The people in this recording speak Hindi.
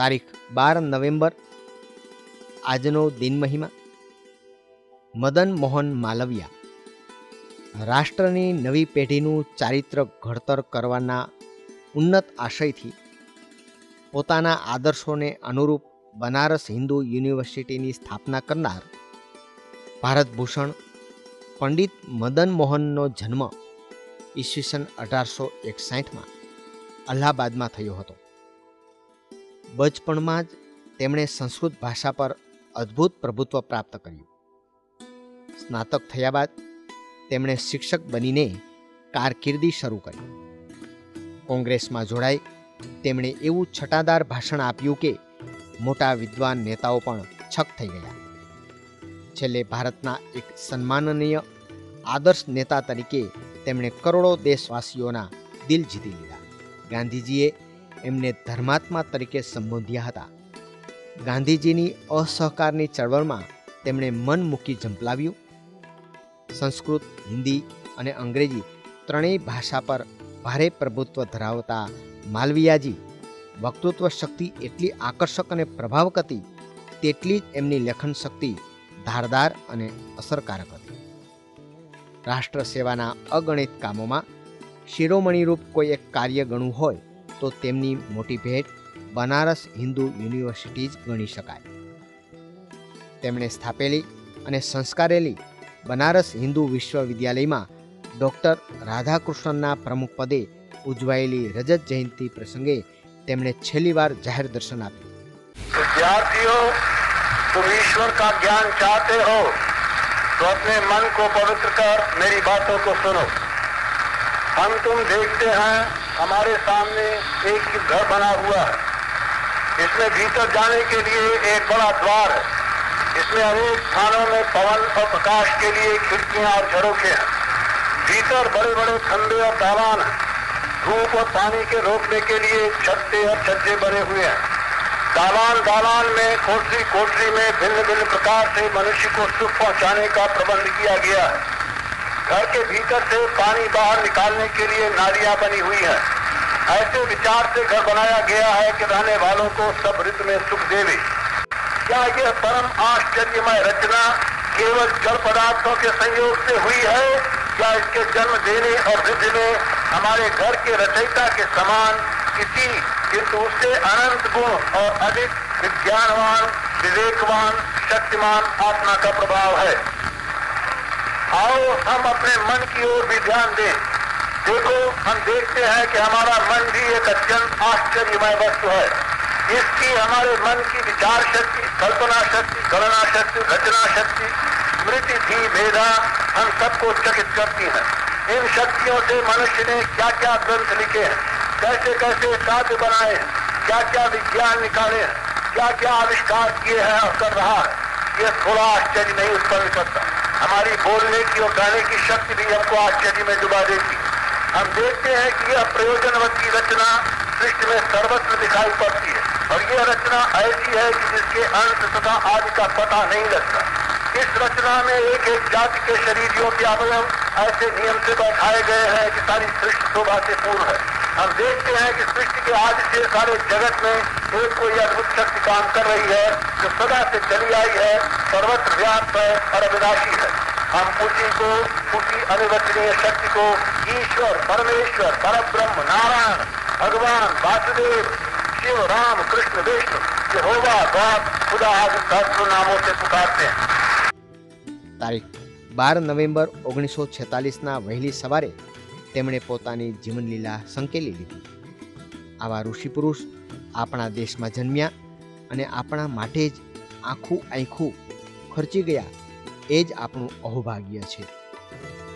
તારીખ 12 નવેમ્બર। આજનો દિન મહિમા: મદન મોહન માલવિયા રાષ્ટ્રની નવી પેઢીનું ચારિત્ર ઘડતર કરવાના ઉન્નત આશયથી પોતાના આદર્શોને અનુરૂપ બનારસ હિન્દુ યુનિવર્સિટીની સ્થાપના કરનાર ભારતભૂષણ પંડિત મદન મોહનનો જન્મ ઈસવીસન 1861માં અલ્હાબાદમાં થયો હતો। બચપણમાં જ તેમણે સંસ્કૃત ભાષા પર અદ્ભુત પ્રભુત્વ પ્રાપ્ત કર્યું। સ્નાતક થયા બાદ તેમણે શિક્ષક બનીને કારકિર્દી શરૂ કરી। કોંગ્રેસમાં જોડાઈ તેમણે એવું છટાદાર ભાષણ આપ્યું કે મોટા વિદ્વાન નેતાઓ પણ છક થઈ ગયા। છેલ્લે ભારતના એક સન્માનનીય આદર્શ નેતા તરીકે તેમણે કરોડો દેશવાસીઓના દિલ જીતી લીધા। ગાંધીજીએ એમને ધર્માત્મા તરીકે સંબોધ્યા હતા। ગાંધીજીની અસહકારની ચળવળમાં તેમણે મન મૂકી ઝંપલાવ્યું। સંસ્કૃત, હિન્દી અને અંગ્રેજી ત્રણેય ભાષા પર ભારે પ્રભુત્વ ધરાવતા માલવિયાજી વક્તૃત્વ શક્તિ એટલી આકર્ષક અને પ્રભાવકતી, તેટલી જ એમની લેખન શક્તિ ધારદાર અને અસરકારક હતી। રાષ્ટ્ર સેવાના અગણિત કામોમાં શિરોમણીરૂપ કોઈ એક કાર્ય ગણવું હોય તો તેમની મોટી ભેટ બનારસ હિન્દુ યુનિવર્સિટી જ ગણી શકાય। તેમણે સ્થાપેલી અને સંસ્કારેલી બનારસ હિન્દુ વિશ્વવિદ્યાલયમાં ડૉક્ટર રાધાકૃષ્ણનના પ્રમુખ પદે ઉજવાયેલી રજત જયંતિ પ્રસંગે તેમણે છેલ્લીવાર જાહેર દર્શન આપ્યું। વિદ્યાર્થીઓ, तुम ईश्वर का ज्ञान चाहते हो तो अपने मन को पवित्र कर मेरी बातों को सुनो। हम तुम देखते हैं हमारे सामने एक ही घर बना हुआ है, इसमें भीतर जाने के लिए एक बड़ा द्वार है, इसमें अनेक स्थानों में पवन और प्रकाश के लिए खिड़कियां और झरोखे हैं, भीतर बड़े बड़े खंबे और दालान हैं, धूप और पानी के रोकने के लिए छत्ते और छज्जे बने हुए हैं, दालान में कोठरी में भिन्न भिन्न प्रकार से मनुष्य को सुख पहुंचाने का प्रबंध किया गया है। घर के भीतर से पानी बाहर निकालने के लिए नालियां बनी हुई है। ऐसे विचार से घर बनाया गया है कि रहने वालों को सब ऋतु में सुख देवे। क्या यह परम आश्चर्यमय रचना केवल जल पदार्थों के संयोग से हुई है या इसके जन्म देने और वृद्धि में हमारे घर के रचयिता के समान किसी किंतु उससे अनंत गुण और अधिक विज्ञानवान, विवेकवान, शक्तिमान आत्मा का प्रभाव है? आओ हम अपने मन की ओर भी ध्यान दें। देखो, हम देखते हैं कि हमारा मन भी एक अत्यंत आश्चर्यमय वस्तु है। इसकी हमारे मन की विचार शक्ति, कल्पना शक्ति, गणना शक्ति, रचना शक्ति, स्मृति थी, मेधा हम सबको चकित करती है। इन शक्तियों से मनुष्य ने क्या क्या ग्रंथ लिखे हैं, कैसे कैसे साध्य बनाए, क्या क्या विज्ञान निकाले, क्या क्या आविष्कार किए हैं और कर रहा है, ये थोड़ा आश्चर्य नहीं उत्पन्न करता? हमारी बोलने की और गाने की शक्ति भी हमको आश्चर्य में डुबा देती। हम देखते हैं कि यह प्रयोजनवती रचना सृष्टि में सर्वत्र दिखाई पड़ती है और यह रचना ऐसी है कि जिसके अंत तथा आदि का पता नहीं लगता। इस रचना में एक एक जाति के शरीरियों के अवयव ऐसे नियम से बैठाए गए हैं कि सारी सृष्टि शोभा से पूर्ण है। हम देखते हैं कि सृष्टि के आज से सारे जगत में एक कोई अद्भुत शक्ति काम कर रही है जो सदा से चली आई है, सर्वत्र व्याप्त है और अविनाशी है। हम उसी अनिर्वचनीय शक्ति को ईश्वर, परमेश्वर, परब्रह्म, नारायण, भगवान, वासुदेव, शिव, राम, कृष्ण, विष्णु, यहोवा, गॉड, खुदा आदि सहस्त्रों नामों से पुकारते हैं। तारीख 12 નવેમ્બર 1946 ના વહેલી સવારે તેમણે પોતાની જીવનલીલા સંકેલી લીધી। આવા ઋષિપુરુષ આપણા દેશમાં જન્મ્યા અને આપણા માટે જ આખું આંખું ખર્ચી ગયા, એ જ આપણું અહોભાગ્ય છે।